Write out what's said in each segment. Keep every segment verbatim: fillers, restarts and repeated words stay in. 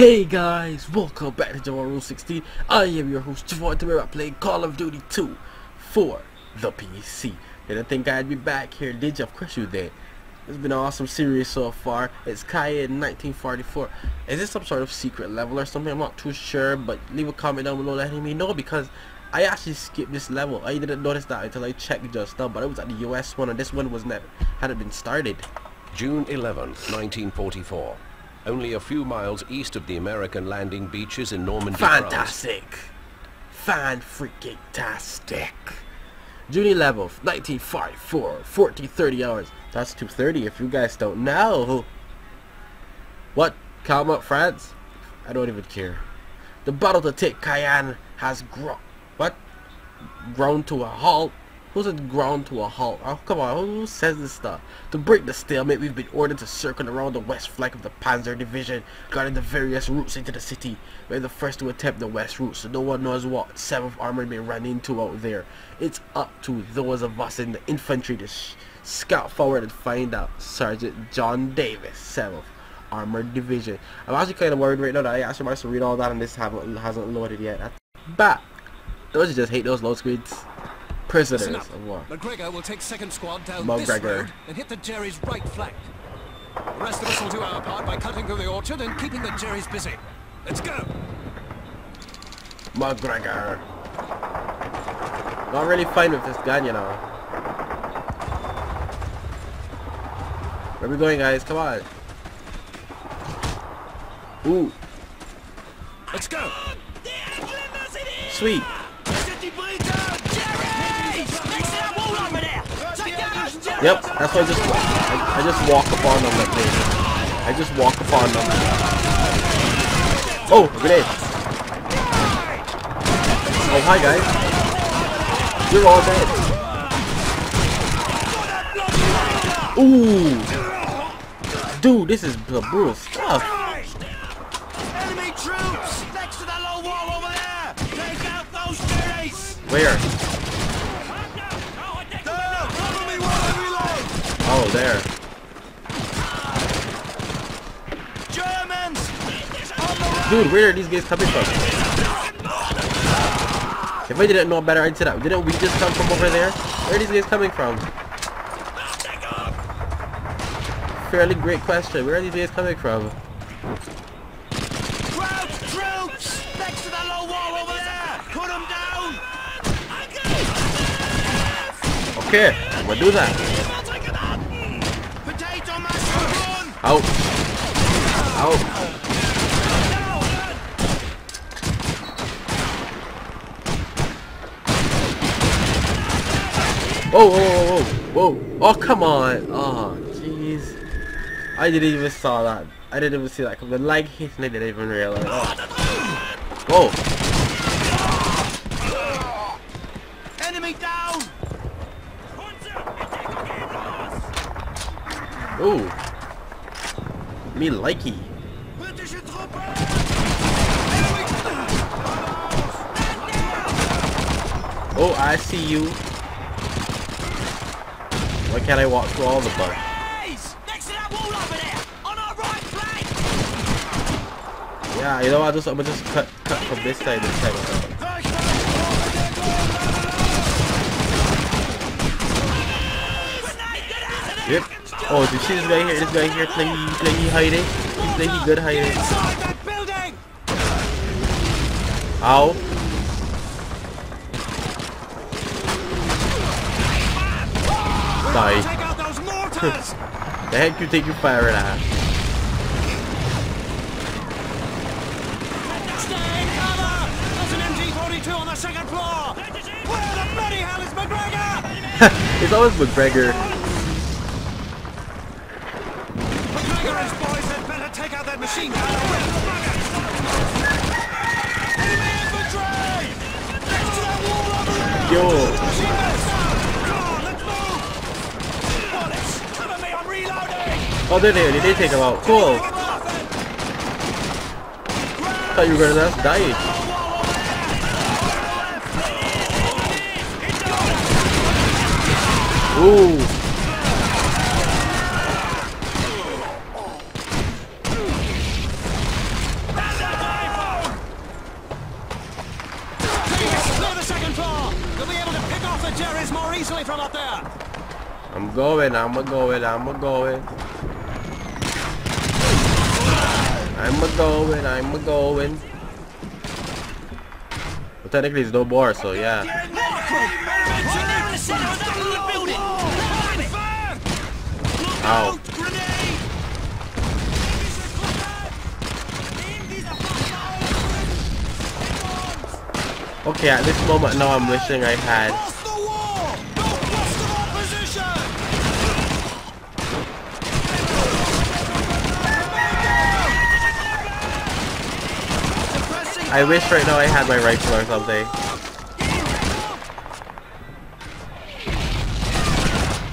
Hey guys, welcome back to Javon Rule sixteen. I am your host Javon. Today I play Call of Duty two for the P C. Didn't think I'd be back here, did you? Of course you did. It's been an awesome series so far. It's Kaya in nineteen forty-four. Is this some sort of secret level or something? I'm not too sure, but leave a comment down below letting me know, because I actually skipped this level. I didn't notice that until I checked just now, but it was at the U S one, and this one was never hadn't been started. June eleventh nineteen forty-four. Only a few miles east of the American landing beaches in Normandy, Fantastic! France. Fan-freaking-tastic! June eleventh nineteen forty-four, fourteen thirty hours. That's two thirty if you guys don't know. What? Calm up, France? I don't even care. The battle to take Cayenne has grown... What? Grown to a halt? Who's it ground to a halt? Oh, come on, who says this stuff? To break the stalemate, we've been ordered to circle around the west flank of the Panzer Division, guarding the various routes into the city. We're the first to attempt the west route, so no one knows what seventh Armored may run into out there. It's up to those of us in the infantry to sh scout forward and find out. Sergeant John Davis, seventh Armored Division. I'm actually kind of worried right now that I actually managed to read all that and this haven't, hasn't loaded yet. That's bad. Don't you just hate those load screens? Prisoners of war. McGregor will take second squad down McGregor. This road and hit the Jerry's right flank. The rest of us will do our part by cutting through the orchard and keeping the Jerry's busy. Let's go! McGregor. Not really fine with this gun, you know. Where are we going, guys? Come on. Ooh. Let's go! Sweet. Yep, that's why I just I, I just walk upon them like this. I just walk upon them. Oh, a grenade! Oh, hi guys. You're all dead. Ooh, dude, this is the brutal stuff. Enemy troops next to that low wall over there. Take out those Jerrys. Where? Oh, there. Germans! Dude, where are these guys coming from? If I didn't know better, I'd sit up. Didn't we just come from over there? Where are these guys coming from? Fairly great question. Where are these guys coming from? Troops! Next to the low wall over there! Put them down! Okay, we'll do that. Out! Out! Whoa, whoa, whoa, whoa! Oh, come on! Oh, jeez! I didn't even saw that. I didn't even see that. Cause the lag hit and I didn't even realize. Oh. Whoa! Enemy down! Ooh. Me likey. Oh, I see you. Why can't I walk through all the bugs? Yeah, you know, I'll just, I'm gonna just cut, cut from this side this time around. Yep. Oh, did you see this guy here? This guy here, playing, playing hiding. He's playing good hiding. Ow. Die. The heck you take your fire at us? There's an M G forty-two on the second floor. Where the bloody hell is McGregor? It's always McGregor. Machine gun! Yo! Oh, there they are. They did take him out. Cool! Thought you were gonna last die. Ooh! the Jerry's more easily from up there. I'm going, I'm a going, I'm a going. I'm a going, I'm a going. Well, technically it's no bar, so yeah. Ow. Okay, at this moment now I'm wishing I had. I wish right now I had my rifle or something.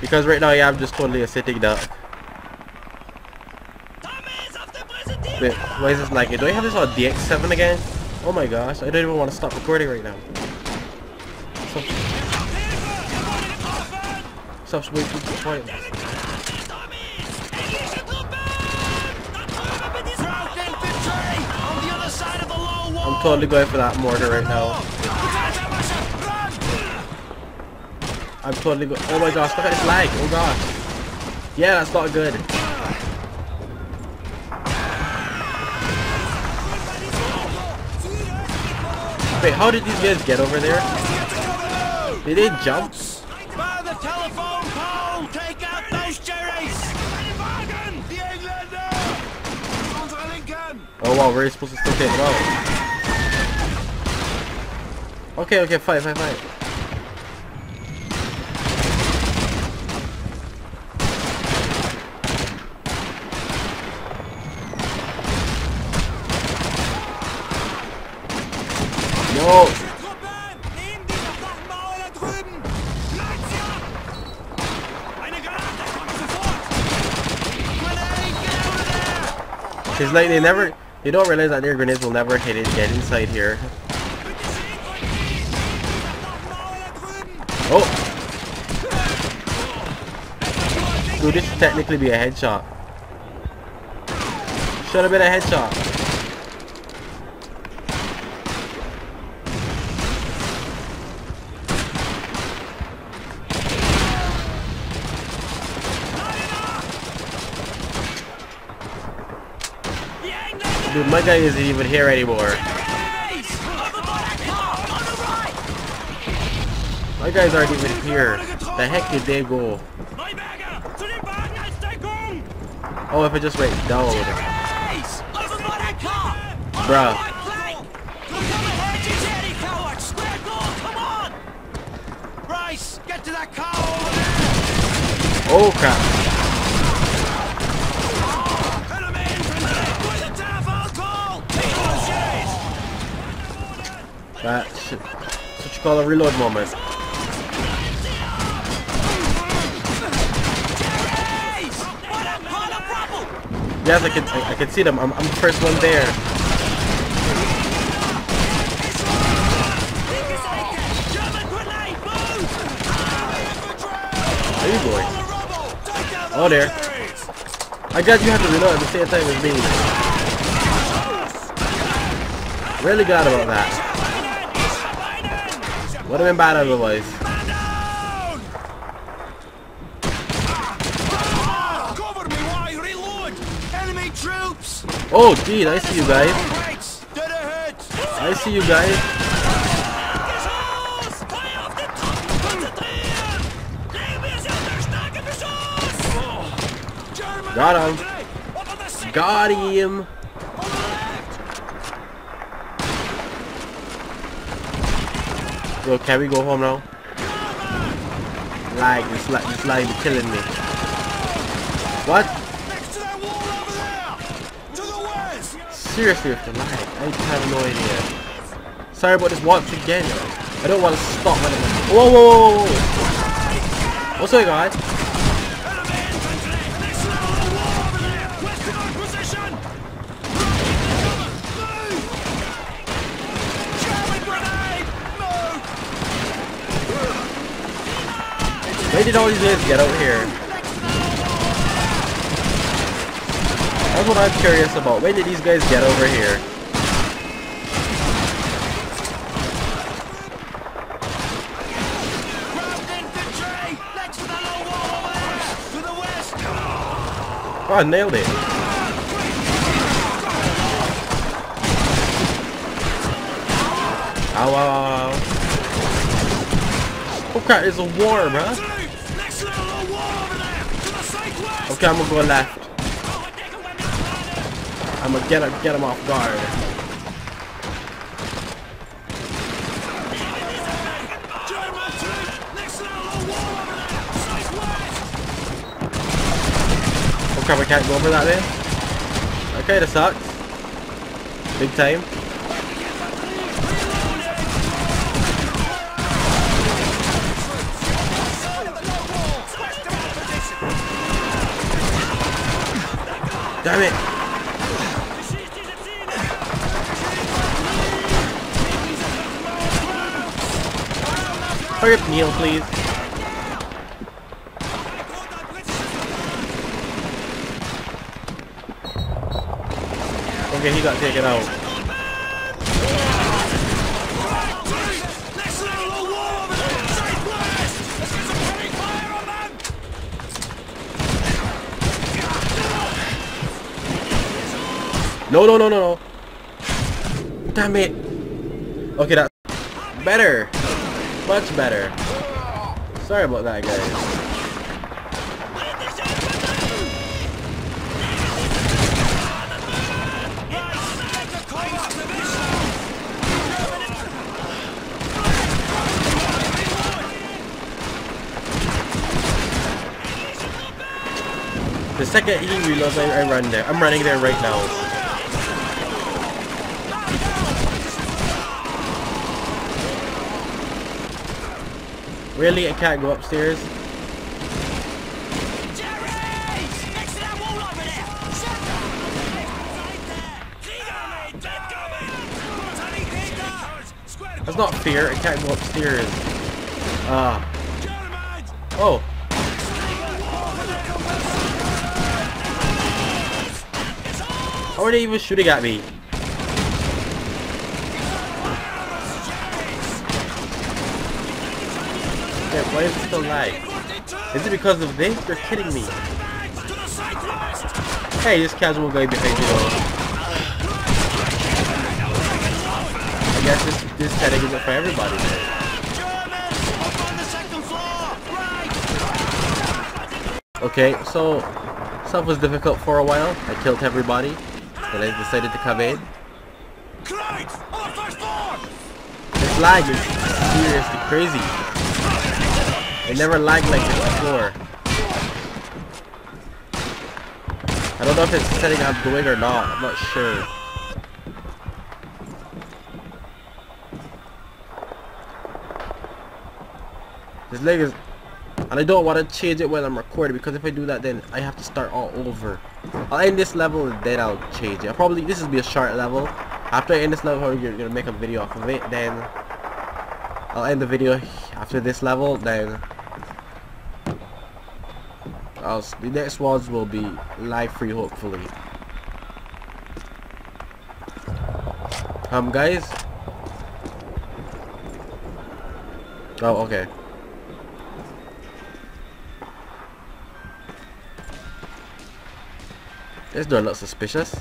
Because right now yeah, I'm just totally a sitting duck. Wait, why is this lagging? Do I have this on D X seven again? Oh my gosh, I don't even want to stop recording right now. Stop, stop waiting for the point. I'm totally going for that mortar right now. I'm totally going. Oh my gosh, look at this lag. Oh gosh. Yeah, that's not good. Wait, how did these guys get over there? Did they jump? By the telephone pole, take out those Jerrys! The Englander! Oh wow, we're supposed to still take it out. Okay, okay, fight, fight, fight. Yo! It's like they never, they don't realize that their grenades will never hit it, get inside here. Oh! Dude, this should technically be a headshot. Should have been a headshot. Dude, my guy isn't even here anymore. My guys aren't even here. The heck did they go? Oh, if I just wait down. Bruh. Oh crap. That shit. That's what you call a reload moment. Yes, I can. I, I can see them. I'm, I'm the first one there. There you go. Oh, there. I got you. Have to reload at the same time as me. Really glad about that. Would have been bad otherwise. Oh, geez, I see you guys. I see you guys. Got him. Got him. Yo, can we go home now? Like, this lag is like, killing me. What? Next to that wall over there. To the west. Seriously, with the lag, I have no idea. Sorry about this once again. I don't want to stop. Whoa, whoa, whoa, whoa. What's going on? Where did all these guys get over here? That's what I'm curious about. Where did these guys get over here? Oh, I nailed it. Ow, ow, ow. Oh crap, there's a worm, huh? Okay, I'm gonna go left. I'm gonna get him, get him off guard. Oh crap, I can't go over that there. Okay, that sucks. Big time. Damn it! Hurry up, Neil, please. Okay, he got taken out. No, no, no, no, no. Damn it. Okay, that's better. Much better. Sorry about that, guys. The second he reloads, I, I run there. I'm running there right now. Really? I can't go upstairs? That's not fair. I can't go upstairs. Ah. Uh. Oh. How are they even shooting at me? Why is it still alive? Is it because of this? You're kidding me. Hey, this casual guy behind you though. I guess this, this setting isn't for everybody. Okay, so stuff was difficult for a while. I killed everybody. Then I decided to come in. This lag is seriously crazy. I never lagged like this before. I don't know if it's setting I'm doing or not. I'm not sure. This leg is... And I don't want to change it when I'm recording, because if I do that then I have to start all over. I'll end this level and then I'll change it. I'll probably... This will be a short level. After I end this level, you're going to make a video off of it. Then I'll end the video after this level. Then I'll, the next ones will be live free, hopefully. Um, guys. Oh, okay. This door looks suspicious.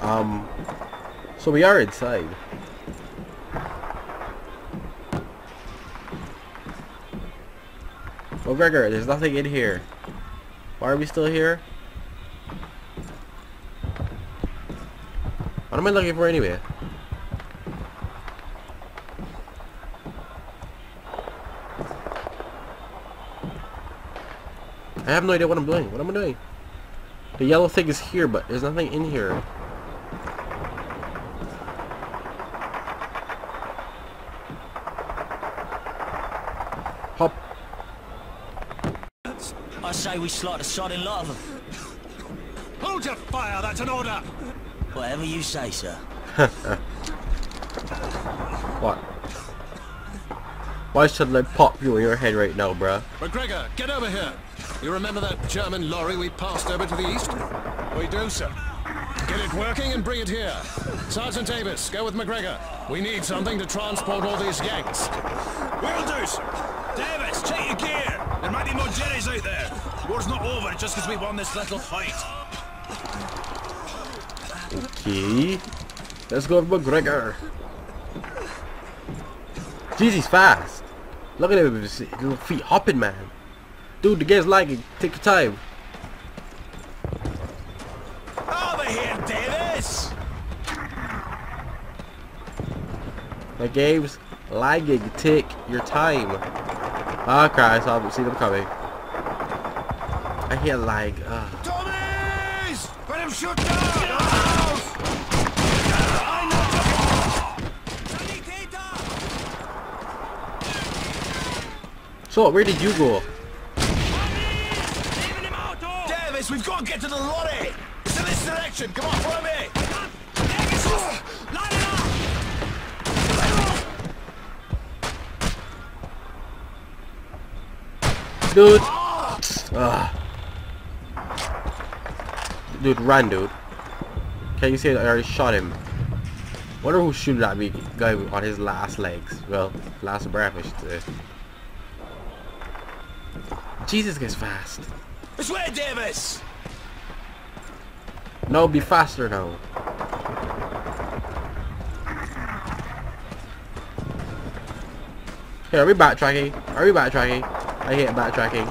Um. So we are inside. Oh, Gregor, there's nothing in here. Why are we still here? What am I looking for anyway? I have no idea what I'm doing. What am I doing? The yellow thing is here, but there's nothing in here. Hop. I say we slot a shot in lot of them. Hold your fire, that's an order! Whatever you say, sir. What? Why should I pop you in your head right now, bruh? McGregor, get over here! You remember that German lorry we passed over to the east? We do, sir. Get it working and bring it here. Sergeant Davis, go with McGregor. We need something to transport all these Yanks. Will do, sir. Davis, check your gear. There might be more Jerrys out there. War's not over just because we won this little fight. Okay. Let's go with McGregor. Jeez, he's fast. Look at him with his little feet hopping, man. Dude, the game's lagging. Take your time. Over here, Davis! The game's lagging. Take your time. Ah, oh, Christ, I've seen them coming. I hear lag. Ugh. Dummies! Let him shoot down! So, where did you go? Davis, we've got to get to the lorry! It's in this direction! Come on, follow me! Line it up! Dude! Ugh. Dude, run, dude. Can you say that I already shot him? Wonder who shooting at me guy on his last legs. Well, last breath, I should say. Jesus gets fast. This way, Davis! No, be faster now. Here, are we backtracking? Are we backtracking? I hate backtracking.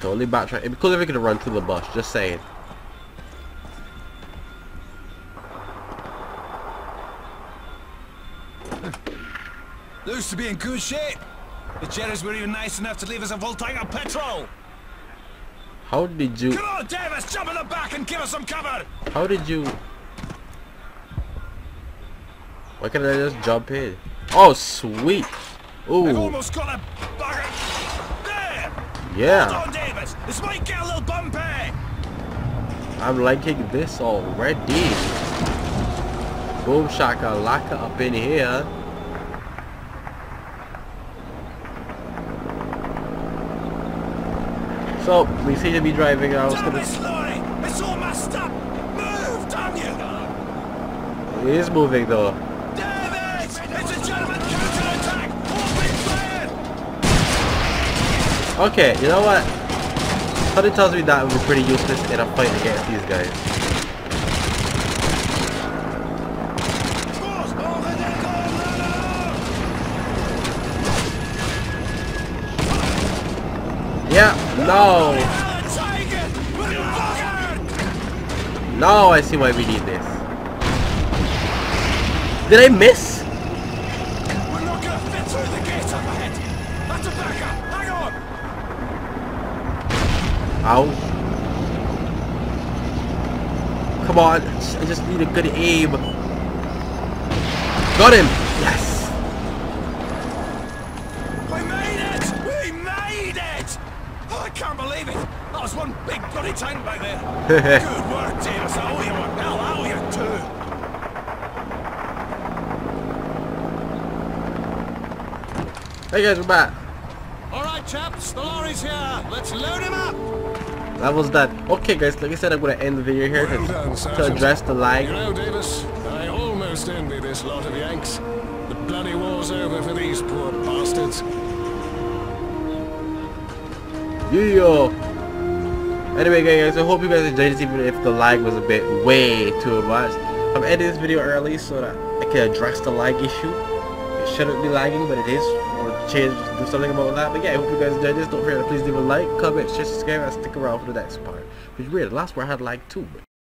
Totally backtracking. Because if we could run through the bush, just saying. Looks to be in good shape. The Jerrys were even nice enough to leave us a full tank of petrol. How did you... Come on, Davis, jump in the back and give us some cover. How did you... Why can't I just jump in? Oh, sweet. Ooh. I've almost got a bugger. There. Yeah. Hold on, Davis. This might get a little bumpy. I'm liking this already. Boom shaka laka up in here. So, we seem to be driving out. It's all messed up! Move, damn you! It is moving though. Damn it! It's a German counterattack! Open fire! Okay, you know what? Something tells me that we're pretty useless in a fight against these guys. Yeah, no. No, I see why we need this. Did I miss? We're not gonna fit through the gate up ahead. That's a backup. Hang on. Ow. Come on. I just need a good aim. Got him. Yes. One big bloody tank back there. Good work, Davis. I owe you one. I'll owe you two. Hey guys, we're back. All right, chaps, the lorry's here. Let's load him up. That was that. Okay, guys. Like I said, I'm gonna end the video here well done, to, to address the lag. You know, Davis, I almost envy this lot of Yanks. The bloody war's over for these poor bastards. Yeah. Anyway guys, I hope you guys enjoyed this even if the lag was a bit way too much. I'm ending this video early so that I can address the lag issue. It shouldn't be lagging, but it is. Or change, do something about that. But yeah, I hope you guys enjoyed this. Don't forget to please leave a like, comment, share, subscribe, and stick around for the next part. Which is weird, the last part I had lag too, but